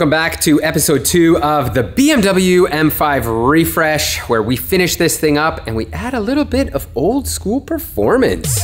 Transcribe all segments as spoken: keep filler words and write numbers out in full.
Welcome back to episode two of the B M W M five refresh, where we finish this thing up and we add a little bit of old school performance.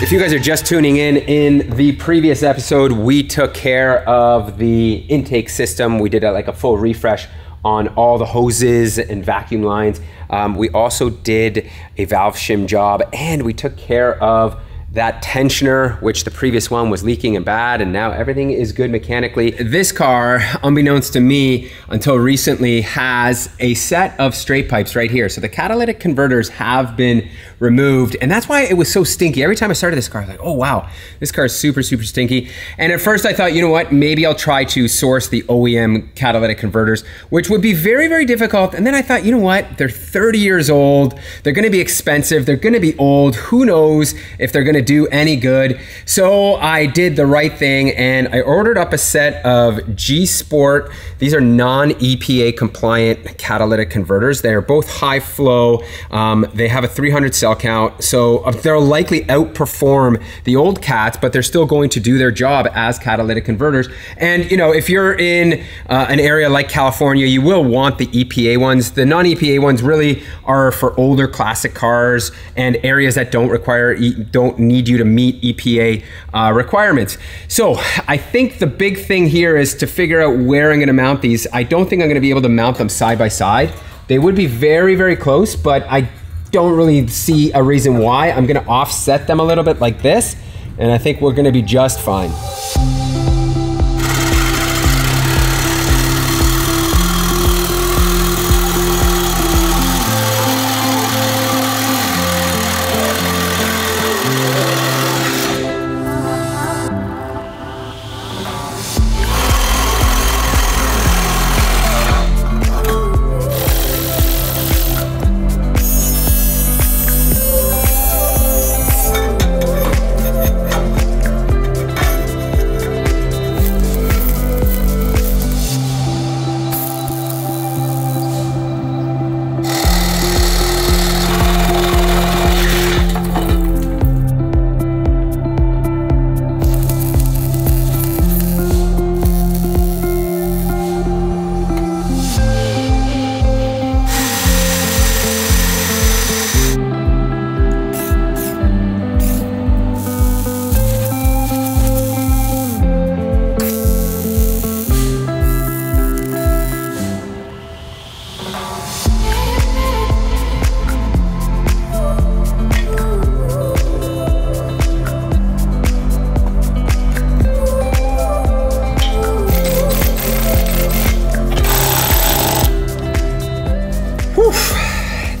If you guys are just tuning in, in the previous episode, we took care of the intake system. We did a, like a full refresh on all the hoses and vacuum lines. Um, we also did a valve shim job, and we took care of that tensioner, which the previous one was leaking and bad, and now everything is good mechanically. This car, unbeknownst to me until recently, has a set of straight pipes right here. So the catalytic converters have been removed, and that's why it was so stinky. Every time I started this car, I was like, oh wow, this car is super, super stinky. And at first I thought, you know what, maybe I'll try to source the O E M catalytic converters, which would be very, very difficult. And then I thought, you know what, they're thirty years old, they're gonna be expensive, they're gonna be old, who knows if they're gonna do any good. So I did the right thing and I ordered up a set of G Sport. These are non E P A compliant catalytic converters. They're both high flow. Um, they have a three hundred cell count. So they'll likely outperform the old cats, but they're still going to do their job as catalytic converters. And you know, if you're in uh, an area like California, you will want the E P A ones. The non E P A ones really are for older classic cars and areas that don't require, don't need need you to meet E P A uh, requirements. So I think the big thing here is to figure out where I'm gonna mount these. I don't think I'm gonna be able to mount them side by side. They would be very, very close, but I don't really see a reason why. I'm gonna offset them a little bit like this, and I think we're gonna be just fine.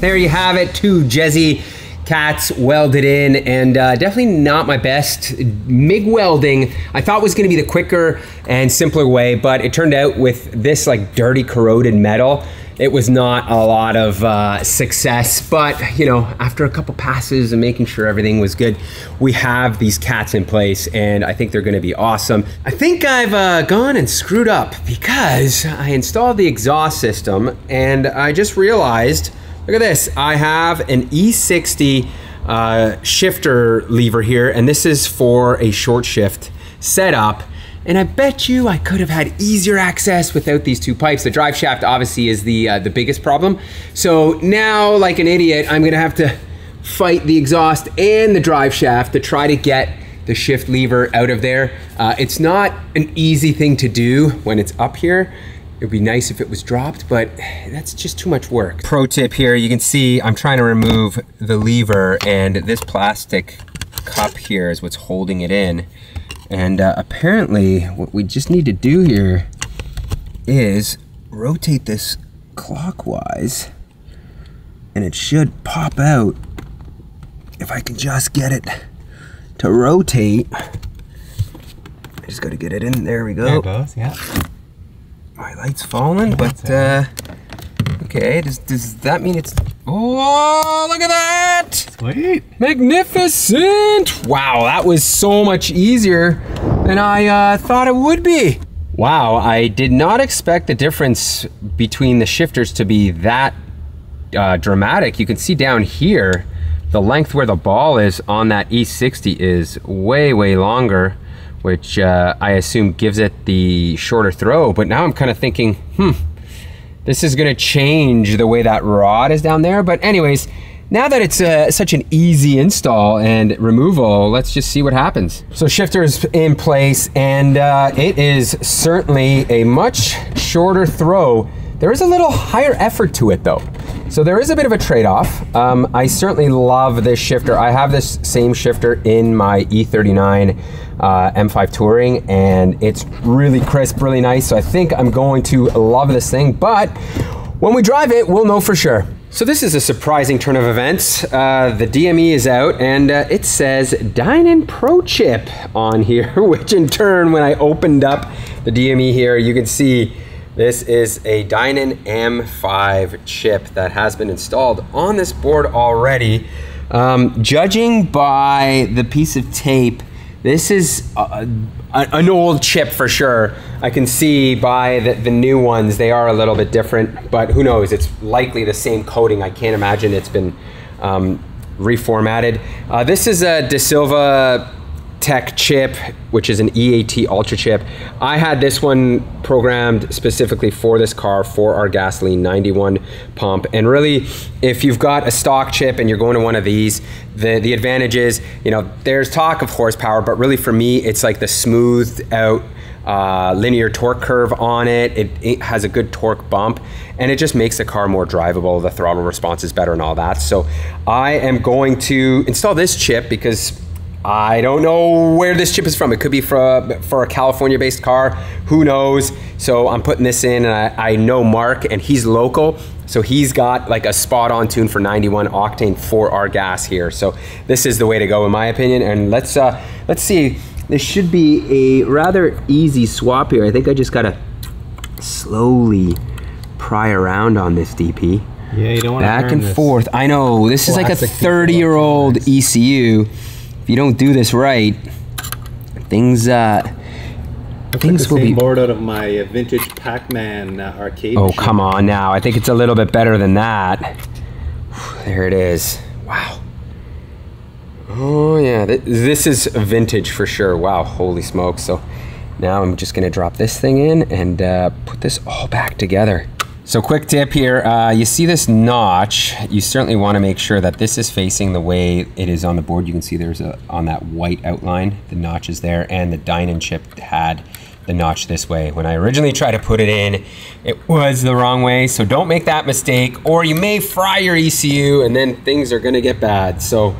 There you have it, two Jezzy cats welded in, and uh, definitely not my best. M I G welding, I thought was gonna be the quicker and simpler way, but it turned out with this like dirty corroded metal, it was not a lot of uh, success. But you know, after a couple passes and making sure everything was good, we have these cats in place, and I think they're gonna be awesome. I think I've uh, gone and screwed up because I installed the exhaust system and I just realized, look at this, I have an E sixty uh, shifter lever here, and this is for a short shift setup. And I bet you I could have had easier access without these two pipes. The drive shaft obviously is the, uh, the biggest problem. So now, like an idiot, I'm gonna have to fight the exhaust and the drive shaft to try to get the shift lever out of there. Uh, it's not an easy thing to do when it's up here. It'd be nice if it was dropped, but that's just too much work. Pro tip here, you can see I'm trying to remove the lever, and this plastic cup here is what's holding it in. And uh, apparently what we just need to do here is rotate this clockwise, and it should pop out if I can just get it to rotate. I just gotta get it in, there we go. There it goes, yeah. My light's falling, but uh, okay, does, does that mean it's, oh, look at that! Sweet! Magnificent! Wow, that was so much easier than I uh, thought it would be. Wow, I did not expect the difference between the shifters to be that uh, dramatic. You can see down here, the length where the ball is on that E sixty is way, way longer, which uh, I assume gives it the shorter throw. But now I'm kind of thinking, hmm, this is gonna change the way that rod is down there. But anyways, now that it's uh, such an easy install and removal, let's just see what happens. So shifter is in place, and uh, it is certainly a much shorter throw. There is a little higher effort to it though. So there is a bit of a trade-off. Um, I certainly love this shifter. I have this same shifter in my E thirty-nine uh, M five Touring, and it's really crisp, really nice. So I think I'm going to love this thing, but when we drive it, we'll know for sure. So this is a surprising turn of events. Uh, the D M E is out, and uh, it says Dinan Pro Chip on here, which in turn, when I opened up the D M E here, you can see this is a Dinan M five chip that has been installed on this board already. Um, judging by the piece of tape, this is a, a, an old chip for sure. I can see by the, the new ones, they are a little bit different, but who knows? It's likely the same coating. I can't imagine it's been um, reformatted. Uh, this is a Dasilva Tech chip, which is an E A T ultra chip. I had this one programmed specifically for this car, for our gasoline ninety-one pump. And really, if you've got a stock chip and you're going to one of these, the, the advantage is, you know, there's talk of horsepower, but really for me, it's like the smoothed out uh, linear torque curve on it. it. It has a good torque bump, and it just makes the car more drivable. The throttle response is better and all that. So I am going to install this chip because I don't know where this chip is from. It could be for a, for a California-based car, who knows? So I'm putting this in, and I, I know Mark, and he's local, so he's got like a spot-on tune for ninety-one octane for our gas here. So this is the way to go, in my opinion. And let's uh, let's see. This should be a rather easy swap here. I think I just gotta slowly pry around on this D P. Yeah, you don't want to back and forth. I know this is like a thirty-year-old E C U. If you don't do this right, things uh, things will be board out of my vintage Pac-Man uh, arcade. Oh, come on now! I think it's a little bit better than that. There it is. Wow. Oh yeah, this is vintage for sure. Wow, holy smoke! So now I'm just gonna drop this thing in and uh, put this all back together. So quick tip here, uh, you see this notch, you certainly want to make sure that this is facing the way it is on the board. You can see there's a, on that white outline, the notch is there, and the Dinan chip had the notch this way. When I originally tried to put it in, it was the wrong way, so don't make that mistake, or you may fry your E C U and then things are gonna get bad. So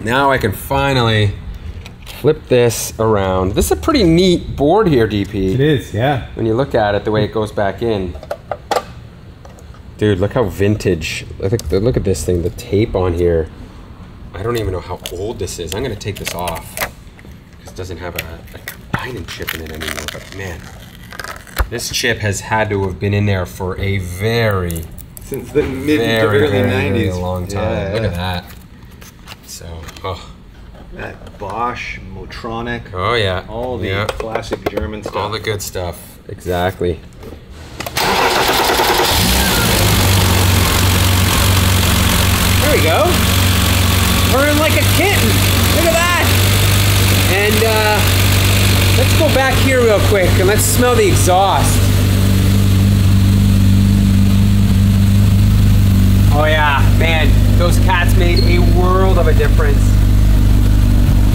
now I can finally flip this around. This is a pretty neat board here, D P. It is, yeah. When you look at it, the way it goes back in. Dude, look how vintage. Look, look at this thing, the tape on here. I don't even know how old this is. I'm gonna take this off. This doesn't have a, a Dinan chip in it anymore, but man, this chip has had to have been in there for a very, since the mid to early nineties. A long time, yeah, look yeah. at that. So, oh. That Bosch, Motronic. Oh yeah. All the yeah. classic German stuff. All the good stuff, exactly. There we go. Purring like a kitten. Look at that. And uh, let's go back here real quick and let's smell the exhaust. Oh yeah, man, those cats made a world of a difference.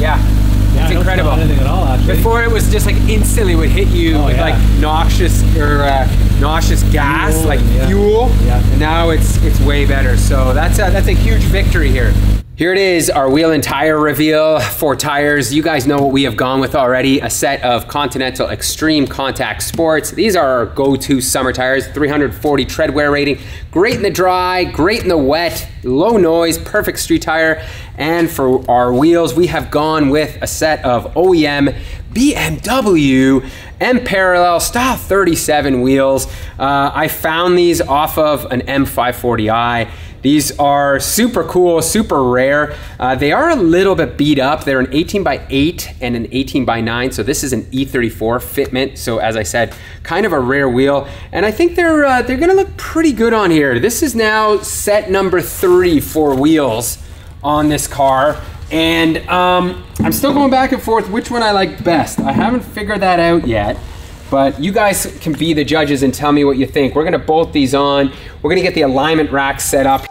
Yeah, yeah it's incredible. I don't smell anything at all, actually. Before it was just like instantly would hit you oh, with yeah. like noxious or uh, nauseous gas, fuel, like yeah. fuel. Yeah. And now it's it's way better. So that's a, that's a huge victory here. Here it is, our wheel and tire reveal. Four tires. You guys know what we have gone with already. A set of Continental Extreme Contact Sports. These are our go-to summer tires. three hundred forty tread wear rating. Great in the dry, great in the wet. Low noise, perfect street tire. And for our wheels, we have gone with a set of O E M B M W M Parallel Style thirty-seven wheels. Uh, I found these off of an M five forty i. These are super cool, super rare. Uh, they are a little bit beat up. They're an eighteen by eight and an eighteen by nine. So this is an E thirty-four fitment. So as I said, kind of a rare wheel. And I think they're, uh, they're gonna look pretty good on here. This is now set number three for wheels on this car. And um, I'm still going back and forth which one I like best. I haven't figured that out yet, but you guys can be the judges and tell me what you think. We're gonna bolt these on. We're gonna get the alignment rack set up.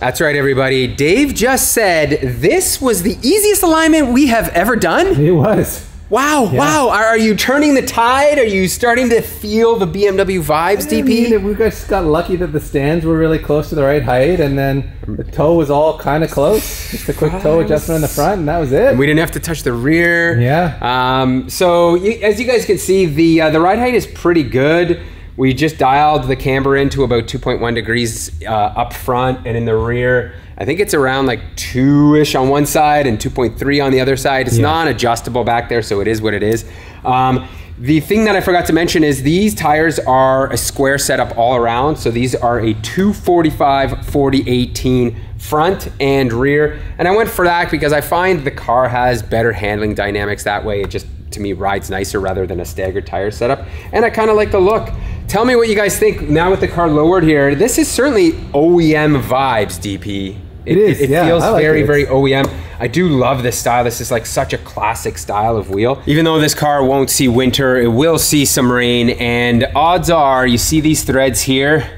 That's right, everybody. Dave just said this was the easiest alignment we have ever done. It was. Wow, yeah. Wow. Are you turning the tide? Are you starting to feel the B M W vibes, D P? I mean, we just got lucky that the stands were really close to the right height, and then the toe was all kind of close. Just a quick toe adjustment in the front, and that was it. And we didn't have to touch the rear. Yeah. Um, so you, as you guys can see, the uh, the ride height is pretty good. We just dialed the camber into about two point one degrees uh, up front and in the rear. I think it's around like two-ish on one side and two point three on the other side. It's yeah. non-adjustable back there, so it is what it is. Um, the thing that I forgot to mention is these tires are a square setup all around. So these are a two forty-five forty eighteen front and rear. And I went for that because I find the car has better handling dynamics that way. It just, to me, rides nicer rather than a staggered tire setup. And I kind of like the look. Tell me what you guys think now with the car lowered here. This is certainly O E M vibes, D P. It, it is, It, it yeah, feels like very, it. very O E M. I do love this style. This is like such a classic style of wheel. Even though this car won't see winter, it will see some rain. And odds are, you see these threads here,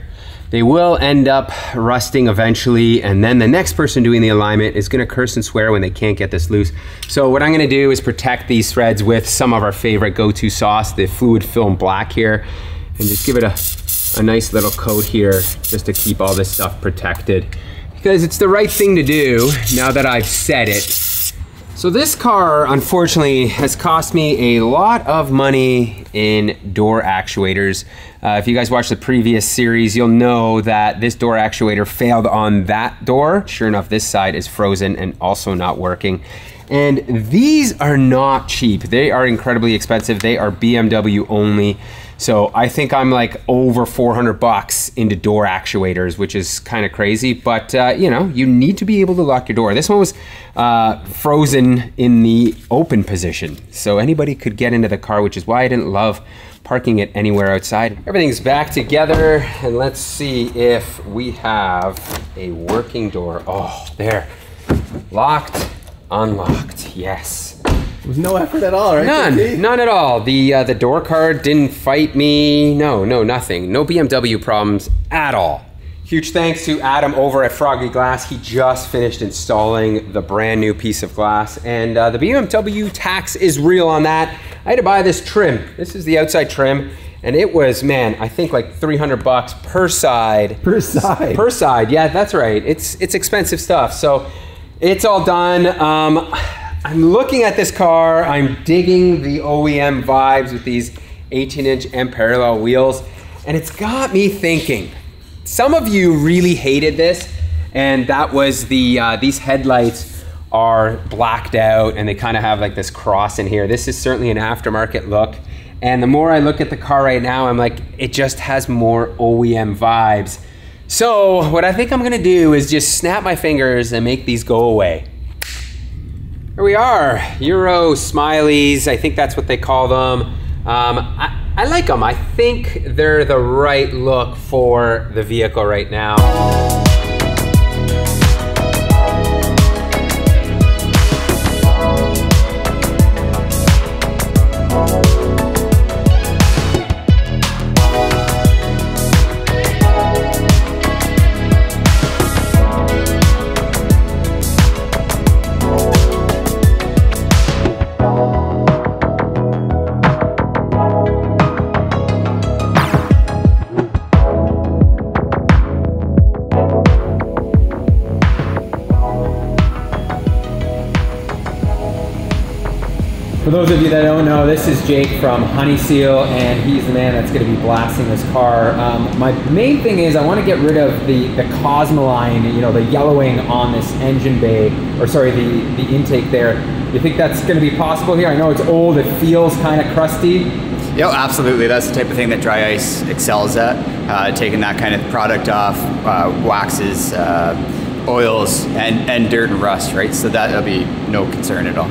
they will end up rusting eventually. And then the next person doing the alignment is gonna curse and swear when they can't get this loose. So what I'm gonna do is protect these threads with some of our favorite go-to sauce, the Fluid Film Black here. And just give it a, a nice little coat here just to keep all this stuff protected, because it's the right thing to do now that I've said it. So this car, unfortunately, has cost me a lot of money in door actuators. Uh, if you guys watched the previous series, you'll know that this door actuator failed on that door. Sure enough, this side is frozen and also not working. And these are not cheap. They are incredibly expensive. They are B M W only. So I think I'm like over four hundred bucks into door actuators, which is kind of crazy, but uh, you know, you need to be able to lock your door. This one was uh, frozen in the open position, so anybody could get into the car, which is why I didn't love parking it anywhere outside. Everything's back together, and let's see if we have a working door. Oh, there. Locked, unlocked, yes. It was no effort at all, right? None, none at all. The uh, the door card didn't fight me. No, no, nothing. No B M W problems at all. Huge thanks to Adam over at Froggy Glass. He just finished installing the brand new piece of glass, and uh, the B M W tax is real on that. I had to buy this trim. This is the outside trim, and it was, man, I think like three hundred bucks per side. Per side. Per side, yeah, that's right. It's, it's expensive stuff, so it's all done. Um, I'm looking at this car, I'm digging the O E M vibes with these eighteen inch M parallel wheels, and it's got me thinking. Some of you really hated this, and that was the, uh, these headlights are blacked out and they kind of have like this cross in here. This is certainly an aftermarket look, and the more I look at the car right now, I'm like, it just has more O E M vibes. So what I think I'm gonna do is just snap my fingers and make these go away. Here we are, Euro Smileys, I think that's what they call them. Um, I, I like them, I think they're the right look for the vehicle right now. For those of you that don't know, this is Jake from Honey Seal, and he's the man that's going to be blasting this car. Um, my main thing is I want to get rid of the, the Cosmoline, you know, the yellowing on this engine bay, or sorry, the, the intake there. You think that's going to be possible here? I know it's old, it feels kind of crusty. Yeah, absolutely. That's the type of thing that dry ice excels at. Uh, taking that kind of product off, uh, waxes, uh, oils, and, and dirt and rust, right? So that'll be no concern at all.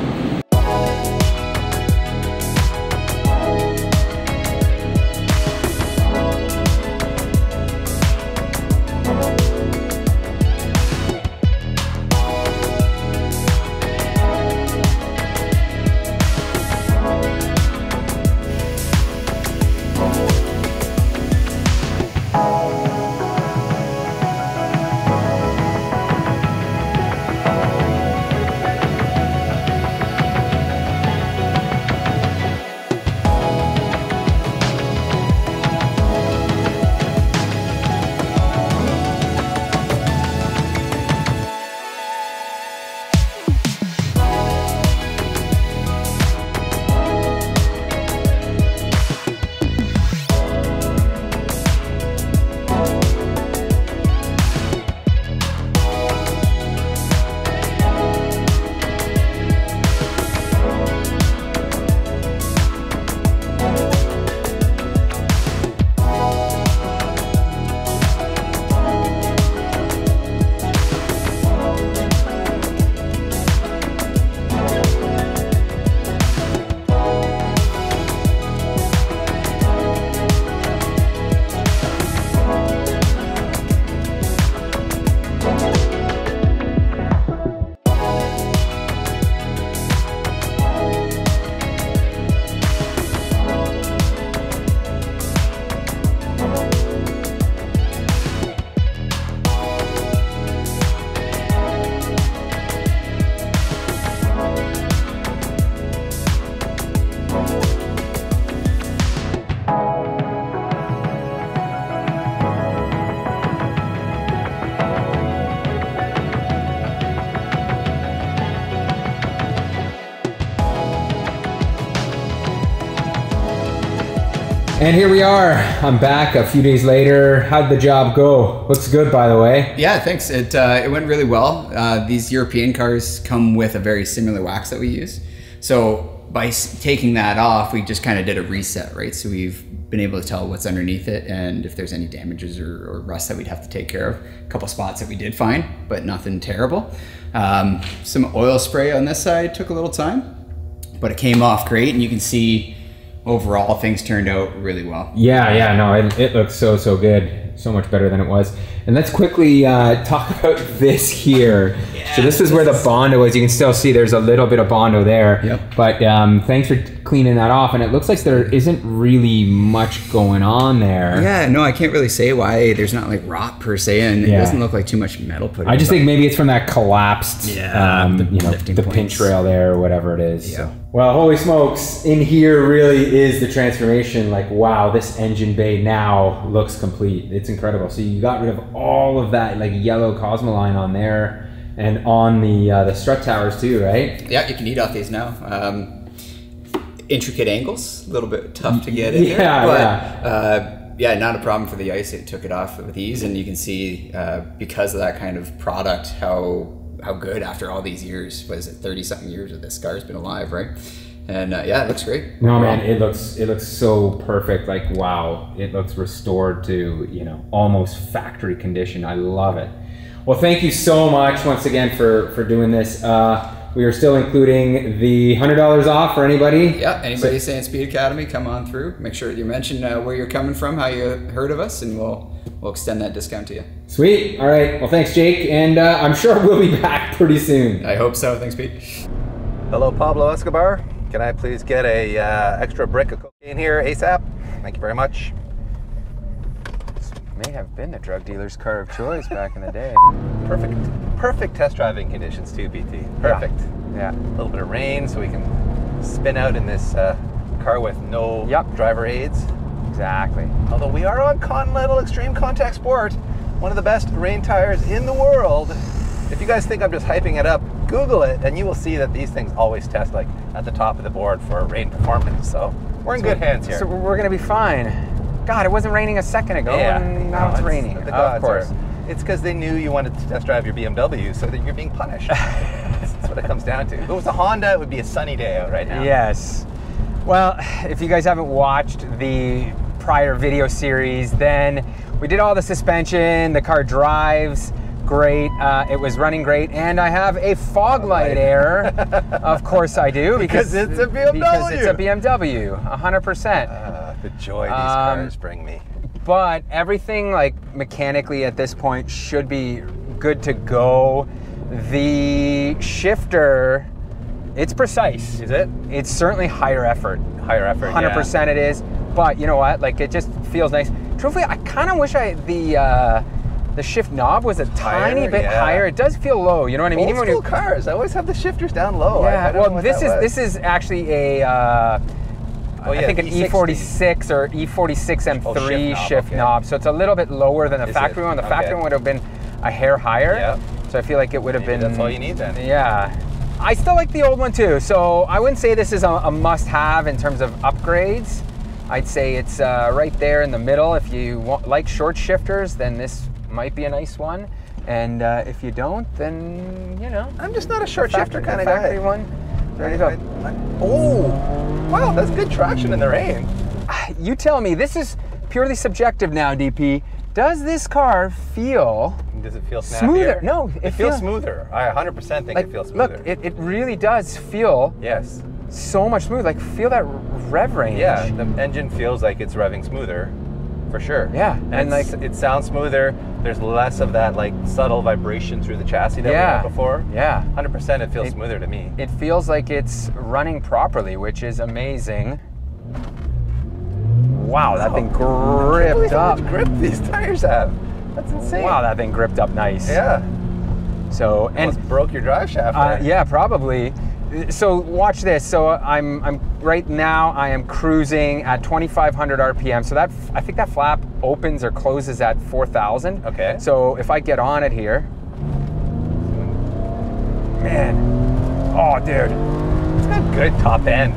And here we are. I'm back a few days later. How'd the job go? Looks good, by the way. Yeah, thanks. It, uh, it went really well. Uh, these European cars come with a very similar wax that we use. So by taking that off, we just kind of did a reset, right? So we've been able to tell what's underneath it and if there's any damages or, or rust that we'd have to take care of. A couple spots that we did find, but nothing terrible. Um, some oil spray on this side took a little time, but it came off great, and you can see overall, things turned out really well. Yeah, yeah, no, it, it looks so, so good. So much better than it was. And let's quickly uh, talk about this here. Yeah, so this is where the Bondo is. You can still see there's a little bit of Bondo there. Yep. But um, thanks for cleaning that off. And it looks like there isn't really much going on there. Yeah, no, I can't really say why there's not like rot per se. And yeah, it doesn't look like too much metal put in. I just think maybe it's from that collapsed, yeah, um, the, you know, the pinch rail there or whatever it is. Yeah. So. Well, holy smokes, in here really is the transformation. Like, wow, this engine bay now looks complete. It's incredible. So you got rid of all of that like yellow Cosmoline on there and on the uh, the strut towers too, right? Yeah, you can eat off these now. Um, intricate angles, a little bit tough to get in yeah, there. But, yeah, uh, yeah, not a problem for the ice. It took it off with ease, and you can see uh, because of that kind of product, how how good after all these years. Was it thirty something years of this car's been alive, right? And uh, yeah, it looks great. No, man, it looks it looks so perfect. Like, wow, it looks restored to, you know, almost factory condition. I love it. Well, thank you so much once again for for doing this. Uh, we are still including the one hundred dollars off for anybody. Yeah, anybody so, saying Speed Academy, come on through. Make sure you mention uh, where you're coming from, how you heard of us, and we'll we'll extend that discount to you. Sweet. All right. Well, thanks, Jake. And uh, I'm sure we'll be back pretty soon. I hope so. Thanks, Pete. Hello, Pablo Escobar. Can I please get a uh, extra brick of cocaine here ASAP? Thank you very much. This may have been the drug dealer's car of choice back in the day. Perfect. Perfect test driving conditions too, B T. Perfect. Yeah. Yeah. A little bit of rain so we can spin out in this uh, car with no yep. driver aids. Exactly. Although we are on Continental Extreme Contact Sport, one of the best rain tires in the world. If you guys think I'm just hyping it up, Google it and you will see that these things always test like at the top of the board for rain performance. So we're in so good hands here. So we're going to be fine. God, it wasn't raining a second ago yeah, and now no, it's, it's raining. The golf oh, course. It's because they knew you wanted to test drive your B M W so that you're being punished. guys. That's what it comes down to. If it was a Honda, it would be a sunny day out right now. Yes. Well, if you guys haven't watched the prior video series, then we did all the suspension, the car drives great, uh, it was running great, and I have a fog light error. Of course I do, because, because it's a B M W. Because it's a B M W, one hundred percent. Uh, the joy these um, cars bring me. But everything, like, mechanically at this point should be good to go. The shifter, it's precise. Is it? It's certainly higher effort. Higher effort, one hundred percent yeah. It is, but you know what? Like, it just feels nice. Truthfully, I kind of wish I, the, uh, the shift knob was a tiny higher, bit yeah. higher. It does feel low, you know what I mean? Old school cars, I always have the shifters down low. Yeah, I, I don't well, know what this is was. This is actually a, uh, oh, yeah, I think an E sixty. E forty-six or E forty-six M three oh, shift, knob, shift okay. knob. So it's a little bit lower than the is factory it? one. The okay. factory one would have been a hair higher. Yep. So I feel like it would have Maybe been. That's all you need then. Yeah. I still like the old one too. So I wouldn't say this is a, a must-have in terms of upgrades. I'd say it's uh, right there in the middle. If you want, like short shifters, then this might be a nice one. And uh, if you don't, then, you know. I'm just not a short shifter kind of guy. Factory one. There you go. I, I, oh, wow, that's good traction in the rain. You tell me, this is purely subjective now, D P. Does this car feel Does it feel snappier? Smoother? No, it, it feels, feels smoother. I one hundred percent think like, it feels smoother. Look, it, it really does feel yes. so much smoother. Like, feel that rev range. Yeah, the engine feels like it's revving smoother, for sure. Yeah. And, and like, it sounds smoother. There's less of that like subtle vibration through the chassis that yeah, we had before. Yeah. one hundred percent it feels it, smoother to me. It feels like it's running properly, which is amazing. Wow, that oh, thing gripped up. How much grip these tires have. That's insane. Wow, that thing gripped up nice. Yeah. So and almost broke your drive shaft. Uh, yeah, probably. So watch this. So I'm I'm right now I am cruising at twenty-five hundred R P M. So that I think that flap opens or closes at four thousand. Okay. So if I get on it here, man, oh dude, it's got good top end.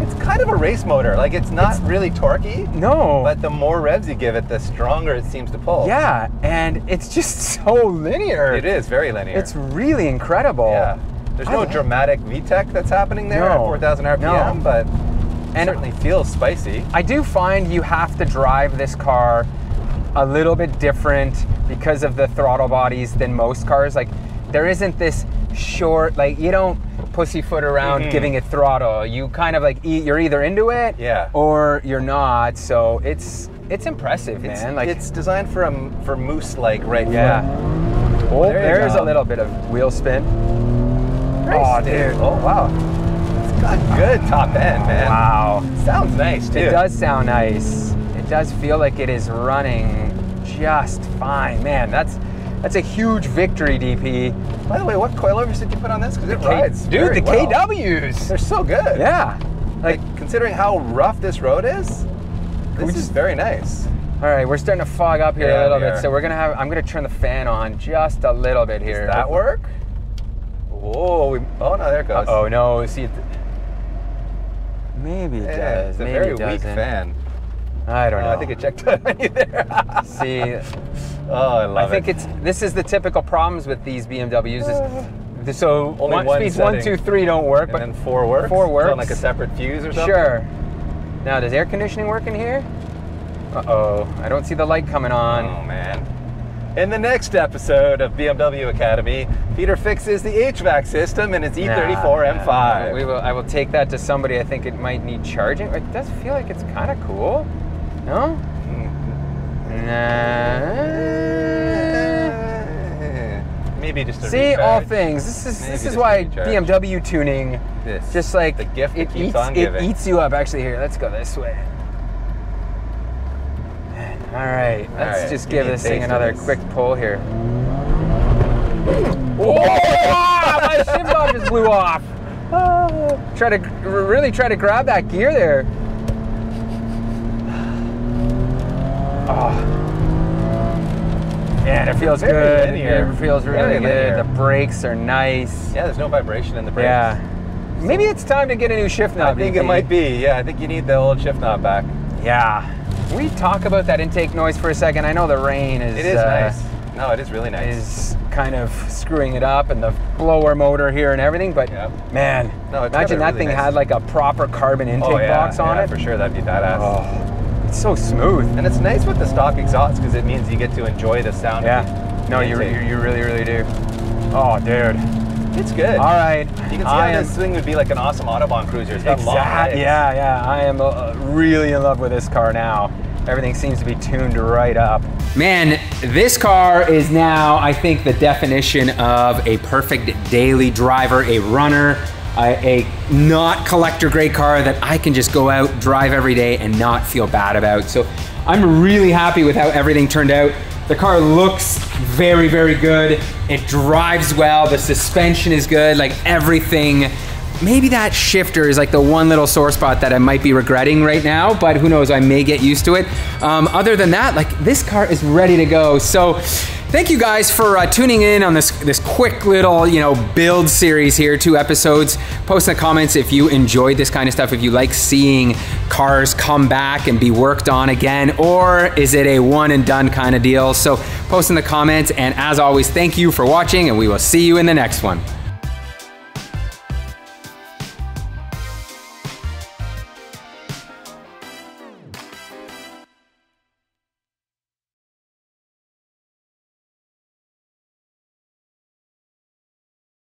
It's kind of a race motor. Like, it's not it's, really torquey. No. But the more revs you give it, the stronger it seems to pull. Yeah, and it's just so linear. It is very linear. It's really incredible. Yeah. There's I no dramatic V TEC that's happening there no, at four thousand R P M, no. but it and certainly it, feels spicy. I do find you have to drive this car a little bit different because of the throttle bodies than most cars. Like, there isn't this short, like, you don't pussyfoot around mm-hmm. giving it throttle. You kind of like, e you're either into it yeah. or you're not. So it's it's impressive, man. It's, like, it's designed for a, for moose-like right Yeah. Foot. Oh, there there's a little bit of wheel spin. Nice, oh, dude. dude. Oh, wow. It's got good top end, man. Wow. Sounds nice, too. It does sound nice. It does feel like it is running just fine. Man, that's... That's a huge victory, D P. By the way, what coilovers did you put on this? Because it rides Dude, the well. K Ws. They're so good. Yeah. Like, like, considering how rough this road is, this is very nice. All right, we're starting to fog up here yeah, a little bit, are. so we're going to have, I'm going to turn the fan on just a little bit here. Does that work? Whoa. We, oh, no, there it goes. Uh oh, no. See, it, maybe it yeah, does. It's a maybe very it weak fan. I don't know. Uh, I think it checked out on you there. See. Oh, I love it. I think it. it's, this is the typical problems with these B M Ws. Is, so only one, one speeds setting. one, two, three don't work. And but then four works? Four works. It's on like a separate fuse or something? Sure. Now, does air conditioning work in here? Uh-oh. I don't see the light coming on. Oh, man. In the next episode of B M W Academy, Peter fixes the H V A C system in its E thirty-four nah, M five. We will, I will take that to somebody. I think it might need charging. It does feel like it's kind of cool. No? Nah. Maybe just a See recharge. all things. This is Maybe this is why B M W tuning this. just like the gift that it keeps eats, on giving. It eats you up. Actually, here, let's go this way. All right, all let's right. just give this thing another this. quick pull here. Whoa! My shift knob just blew off. Oh. Try to really try to grab that gear there. Oh. Man, it feels good. Linear. It feels really good. The brakes are nice. Yeah, there's no vibration in the brakes. Yeah. Maybe it's time to get a new shift knob. I think it might be. Yeah, I think you need the old shift knob back. Yeah. We talk about that intake noise for a second. I know the rain is. It is uh, nice. No, it is really nice. Is kind of screwing it up, and the blower motor here and everything, but yeah. man, no, imagine that really thing nice. had like a proper carbon intake oh, yeah, box on yeah, it. For sure, that'd be badass. Oh, it's so smooth. And it's nice with the stock exhaust because it means you get to enjoy the sound. Yeah. Of no, you, you you really really do. Oh, dude. It's good. All right. You can see I how am, this thing would be like an awesome Autobahn cruiser. It's got long legs. Yeah, yeah. I am uh, really in love with this car now. Everything seems to be tuned right up. Man, this car is now, I think, the definition of a perfect daily driver, a runner, a, a not collector grade car that I can just go out, drive every day and not feel bad about. So I'm really happy with how everything turned out. The car looks very, very good. It drives well, the suspension is good, like everything. Maybe that shifter is like the one little sore spot that I might be regretting right now, but who knows, I may get used to it. Um, other than that, like this car is ready to go. So thank you guys for uh, tuning in on this, this quick little, you know, build series here, two episodes. Post in the comments if you enjoyed this kind of stuff, if you like seeing cars come back and be worked on again, or is it a one and done kind of deal? So post in the comments, and as always, thank you for watching, and we will see you in the next one.